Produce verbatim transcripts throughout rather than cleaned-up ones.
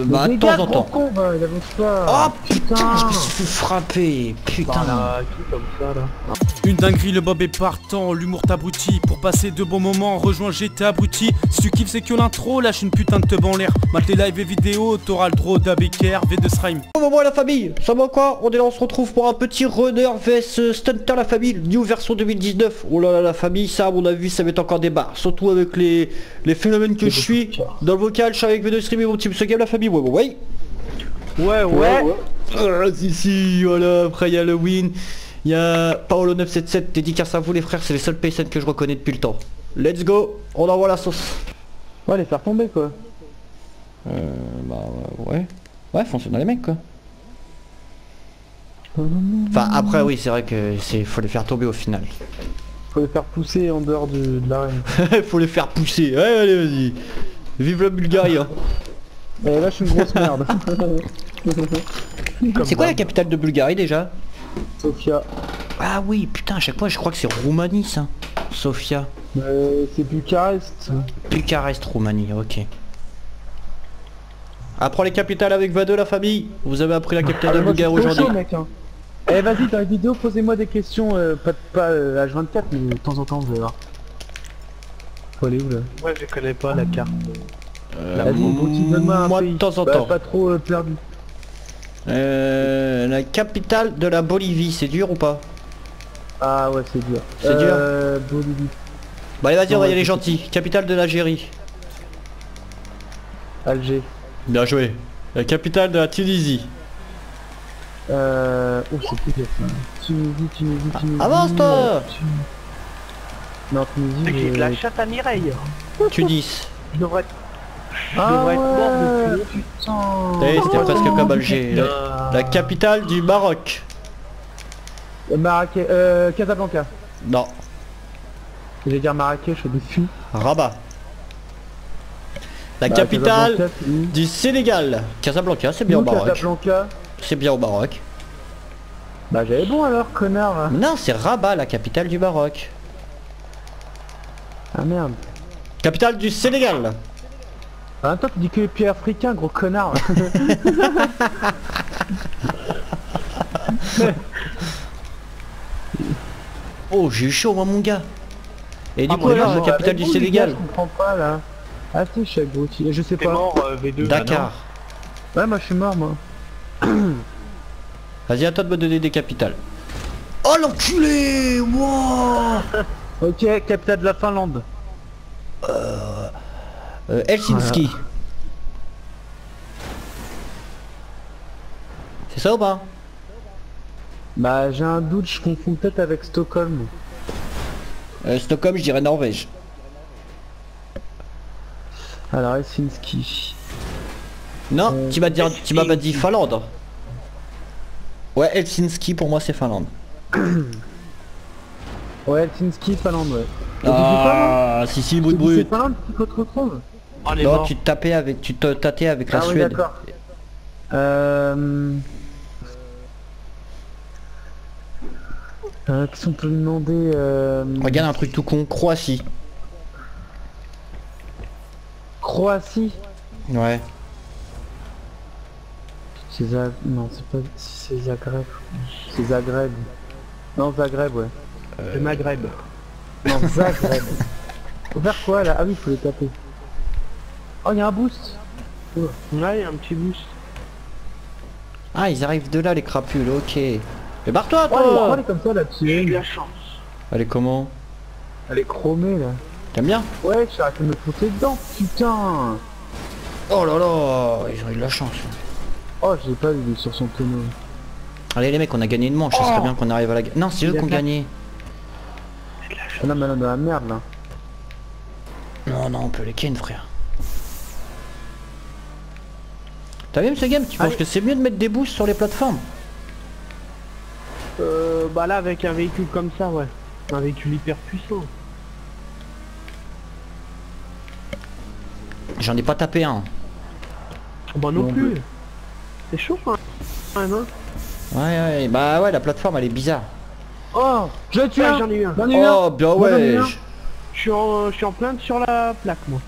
euh, bah de temps en temps. Con, bah, oh putain, putain, je me suis frappé. Putain. Voilà, tout comme ça, là. Une dinguerie, le bob est partant, l'humour t'abrutit. Pour passer de bons moments, rejoins G T A abruti. Si tu kiffes c'est que l'intro, lâche une putain de teub en l'air. Mate les lives et vidéos, t'auras le droit d'A B K R V deux S R Y M. Bon moment à la famille, ça va quoi? On est là, on se retrouve pour un petit runner vs stunter la famille, new version deux mille dix-neuf. Oh là là la famille, ça à mon avis ça va être encore des barres. Surtout avec les, les phénomènes que je suis. Dans le vocal, je suis avec V deux S R Y M et mon team se game la famille, ouais bon ouais. Ouais ouais, ouais, ouais. Euh, si si, voilà, après il y a le win. Il y a Paolo neuf cent soixante-dix-sept, dédicace à vous les frères, c'est les seuls P S N que je reconnais depuis le temps. Let's go, on envoie la sauce. Ouais, les faire tomber quoi. Euh, bah ouais. Ouais, fonctionne dans les mecs quoi. Enfin après oui, c'est vrai que c'est faut les faire tomber au final. Faut les faire pousser en dehors de, de l'arène. Faut les faire pousser, ouais, allez vas-y. Vive la Bulgarie hein. Et là je suis une grosse merde. C'est quoi la capitale de Bulgarie déjà? Sofia. Ah oui putain à chaque fois je crois que c'est Roumanie ça. Sofia. Euh, c'est Bucarest. Bucarest Roumanie ok. Apprends les capitales avec V deux la famille. Vous avez appris la capitale ah, de Bulgarie aujourd'hui. Hein. Eh vas-y dans les vidéos posez-moi des questions euh, pas, pas euh, H vingt-quatre mais de temps en temps vous allez voir. Faut aller où là? Moi je connais pas la carte. Euh, la euh, moi de temps en temps. Bah, pas trop euh, perdu. Euh, la capitale de la Bolivie, c'est dur ou pas? Ah ouais c'est dur. C'est euh, dur Bolivie. Bah allez vas-y on va y aller gentil. Capitale de l'Algérie. Alger. Bien joué. La capitale de la Tunisie. Euh... Oh c'est plus dur ça. Tunisie, Tunisie, Tunisie. Ah, avance toi Tunisie. Non Tunisie je... La chatte à Mireille. Tunis. Je devrais... Je ah devrais ouais. être mort depuis putain. Hey, c'était oh, presque oh, comme Alger. La, la capitale du Maroc. Marrakech, euh, Casablanca. Non. Je vais dire Marrakech dessus. Rabat. La bah, capitale Casablanca, du Sénégal. Casablanca, c'est bien au Maroc. Casablanca. C'est bien au Maroc. Bah j'avais bon alors, connard. Non, c'est Rabat, la capitale du Maroc. Ah merde. Capitale du Sénégal. Ah toi tu dis que les pays africains, gros connard. Oh j'ai eu chaud moi mon gars. Et du ah, coup bon, alors la capitale du Sénégal. Je comprends pas là. Ah c'est chaque je sais pas. Mort, euh, V deux, Dakar. Ouais moi je suis mort moi. Vas-y à toi de me donner des capitales. Oh l'enculé wow. Ok capitale de la Finlande. Euh... Euh, Helsinki. Voilà. C'est ça ou pas? Bah j'ai un doute, je confonds peut-être avec Stockholm. Euh, Stockholm je dirais Norvège. Alors Helsinki. Non, euh, tu m'as dit, tu m'as dit Finlande. Ouais Helsinki pour moi c'est Finlande. Ouais Helsinki, Finlande ouais. Ah si si brut brut. C'est Finlande qui te retrouve. Oh, non, mort. Tu tapais avec, tu te tâtais avec la ah, Suède. Oui, euh... Euh, qu'est-ce qu'on peut demander euh... Regarde un truc tout con, Croatie. Croatie. Ouais. C'est Zagreb. Non, c'est pas. C'est Zagreb. C'est Zagreb. Non, Zagreb, ouais. Euh... Le Maghreb. Non, Zagreb. Faut faire quoi là? Ah oui, faut les taper. Oh y'a un boost. Ouais y'a un petit boost. Ah ils arrivent de là les crapules, ok. Mais barre-toi toi, toi oh, elle est comme ça là-dessus. J'ai eu la chance. Elle est comment? Elle est chromée là. T'aimes bien? Ouais j'ai arrêté de me foutre dedans, putain. Oh là là, ils ont eu de la chance. Oh j'ai pas eu sur son tonneau. Allez les mecs on a gagné une manche, ça oh serait bien qu'on arrive à la... Non c'est eux qui ont gagné. Ah non mais on est dans la merde là. Non non on peut les ken frère. T'as vu ce game? Tu penses que c'est mieux de mettre des boosts sur les plateformes? Euh bah là avec un véhicule comme ça ouais. Un véhicule hyper puissant. J'en ai pas tapé un. Bah non, non plus. C'est chaud hein. Ouais non. Ouais ouais bah ouais la plateforme elle est bizarre. Oh je tue ah, un. J'en ai eu un. J'en ai eu un. Oh bien ouais. Je suis en, en plainte sur la plaque moi.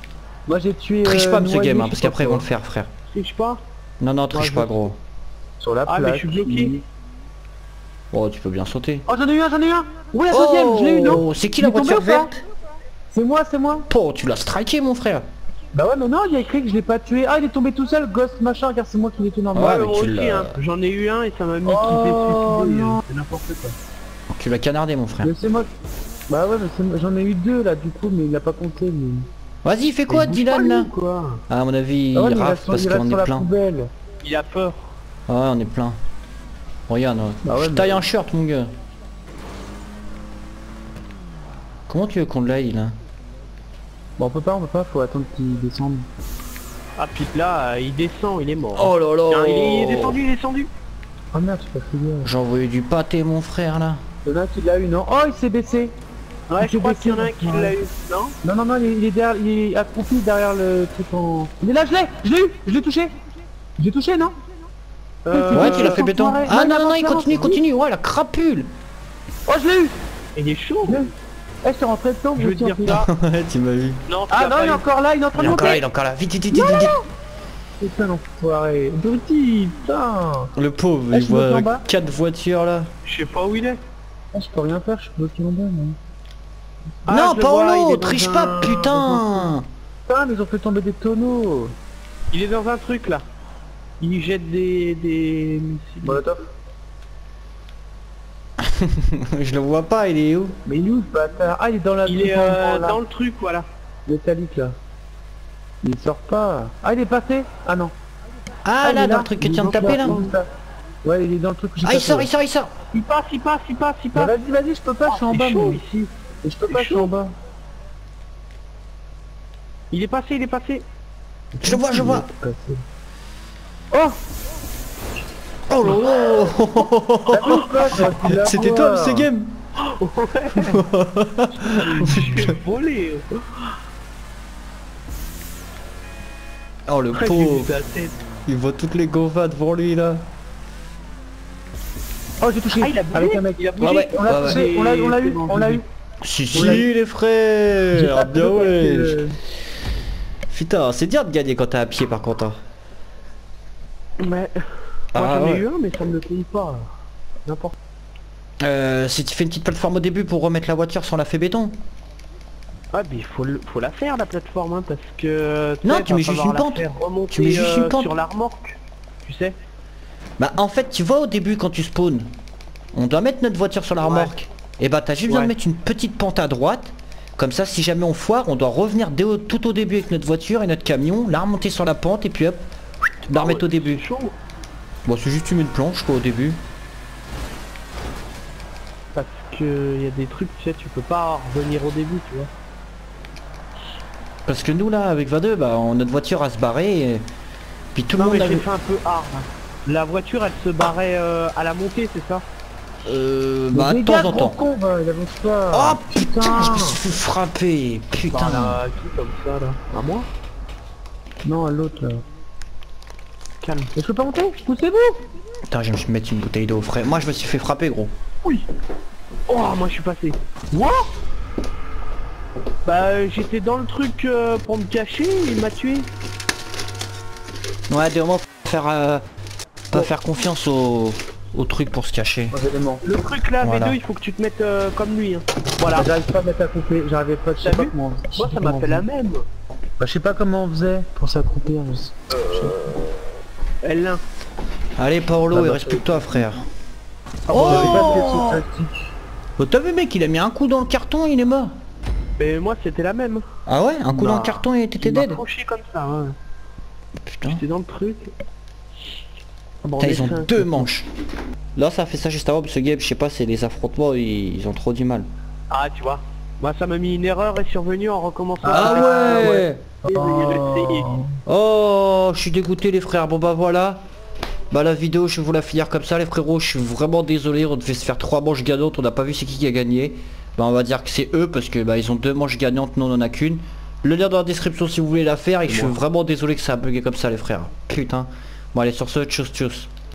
Moi j'ai tué. Triche euh, pas ce game hein, parce qu'après ils vont le faire frère. Triche pas. Non non triche moi, pas gros. Sur la ah, plaque. Ah mais je suis bloqué. Mmh. Oh tu peux bien sauter. Oh j'en ai eu un, j'en ai eu un. Ouais la deuxième, oh, je l'ai eu non. C'est qui la voiture verte? C'est moi, c'est moi. Oh tu l'as striké mon frère. Bah ouais mais non il y a écrit que je l'ai pas tué. Ah il est tombé tout seul, gosse machin, regarde c'est moi qui l'ai tué normal. Ouais, ouais mais hein. J'en ai eu un et ça m'a mis oh, qui non. C'est n'importe quoi. Tu l'as canardé mon frère. Mais c'est moi. Bah ouais mais j'en ai eu deux là du coup mais il a pas compté mais... Vas-y fais quoi Dylan là quoi. Ah à mon avis ah ouais, il rafle parce qu'on est plein. Il a peur. Ah ouais on est plein. Regarde, bah ouais, je taille mais... un shirt mon gars. Comment tu veux qu'on l'aille là? Bon on peut pas, on peut pas, faut attendre qu'il descende. Ah puis là euh, il descend, il est mort. Oh là là. Il est, il est descendu, il est descendu. Oh merde je suis pas. J'ai envoyé du pâté mon frère là. Il y en a qui l'a eu non? Oh il s'est baissé. Ouais il je crois qu'il y en a un qui l'a eu non? Non non non il est derrière, il est accroupi derrière le truc en... Il est là je l'ai, je l'ai eu, je l'ai touché. Je l'ai touché non? Euh... Ouais tu l'as fait béton. Ah non non non il continue, continue, ouais la crapule. Oh je l'ai eu. Il est chaud. Eh je suis rentré dedans, je veux dire là. Ouais tu m'as vu. Non, ah non il est encore là, il est en train de monter. Il est encore là, vite vite vite vite vite. Putain l'enfoiré, petit putain. Le pauvre il voit quatre voitures là. Je sais pas où il est. Je peux rien faire, je suis bloqué en bas. Ah, non Paolo, triche un... pas putain. Putain mais ils ont fait tomber des tonneaux. Il est dans un truc là. Il jette des... des... Molotov. Je le vois pas, il est où? Mais il est où ce bâtard? Ah il est dans la... Il est euh, dans le truc voilà. Métallique là. Il sort pas. Ah il est passé. Ah non. Ah, ah là, dans le truc que tu viens de taper là. Ouais il est dans le truc que j'ai tapé. Ah il sort, il sort, il sort. Il passe, il passe, il passe, il passe. Vas-y, vas-y, je peux pas, je suis en bas moi ici. Et je peux pas, je suis en bas. Il est passé, il est passé. Je le vois, je vois. Oh. Oh là là. C'était toi, ce game. Ouais. Je suis volé. Oh le pauvre. Il voit toutes les govas devant lui là. Oh j'ai touché. Ah il a bougé. Avec un mec. Il a bougé. Ah ouais. On l'a touché, on l'a eu, on l'a eu. Si si les frères. Bien ouais. Le... Putain c'est dur de gagner quand t'es à pied par contre. Mais... Ah, moi j'en ai ouais. eu un mais ça ne me compte pas. N'importe. Euh... Si tu fais une petite plateforme au début pour remettre la voiture sans la fait béton. Ah mais faut, le... faut la faire la plateforme hein parce que... Non tu mets juste une pente. Tu mets juste une pente. Sur la remorque. Tu sais. Bah en fait tu vois au début quand tu spawns. On doit mettre notre voiture sur la ouais. remorque. Et bah t'as juste besoin ouais. de mettre une petite pente à droite. Comme ça si jamais on foire on doit revenir dès au, tout au début avec notre voiture et notre camion, la remonter sur la pente et puis hop, la remettre oh, au début. Chaud. Bon c'est juste une mets une planche quoi au début. Parce que y a des trucs tu sais tu peux pas revenir au début tu vois. Parce que nous là avec vingt-deux bah on, notre voiture a se barrer et... puis tout non, le monde mais avait... fait un peu hard. La voiture elle se barrait euh, à la montée c'est ça? Euh... Bah de temps en temps. Con, bah, il avance pas. Oh putain, putain je me suis frappé. Putain bah, là, qui comme ça là? À moi? Non à l'autre là. Calme. Je peux pas monter? Poussez-vous. Putain je vais me mettre une bouteille d'eau frais. Moi je me suis fait frapper gros. Oui. Oh moi je suis passé. What? Bah j'étais dans le truc euh, pour me cacher et il m'a tué. Ouais des moments faut faire euh, pas oh. faire confiance aux... au truc pour se cacher. Le truc là, voilà. V deux, il faut que tu te mettes euh, comme lui. Hein. Voilà. J'arrive pas à mettre à couper, j'arrivais pas, je sais pas comment... Moi ça m'a fait la même. Bah je sais pas comment on faisait pour s'accroupir. Euh... L un. Allez Paolo, bah, bah, il reste plus que toi frère. Oh, oh bah, t'as vu mec, il a mis un coup dans le carton, il est mort. Mais moi c'était la même. Ah ouais, un coup bah, dans le carton et t'étais dead. Comme ça, ouais. Putain. J'étais dans le truc. Bon, tain, ils ont deux coup. manches. Là ça a fait ça juste avant ce game, je sais pas, c'est les affrontements, ils, ils ont trop du mal. Ah tu vois, moi ça m'a mis une erreur et survenu en recommençant. Ah ouais, ouais. Oh, oh je suis dégoûté les frères, bon bah voilà. Bah la vidéo je vais vous la finir comme ça les frérots, je suis vraiment désolé, on devait se faire trois manches gagnantes, on n'a pas vu c'est qui qui a gagné. Bah on va dire que c'est eux parce que bah ils ont deux manches gagnantes, nous on en a qu'une. Le lien dans la description si vous voulez la faire et je suis vraiment désolé que ça a bugué comme ça les frères. Putain. Bon allez sur ce, tchuss tchuss.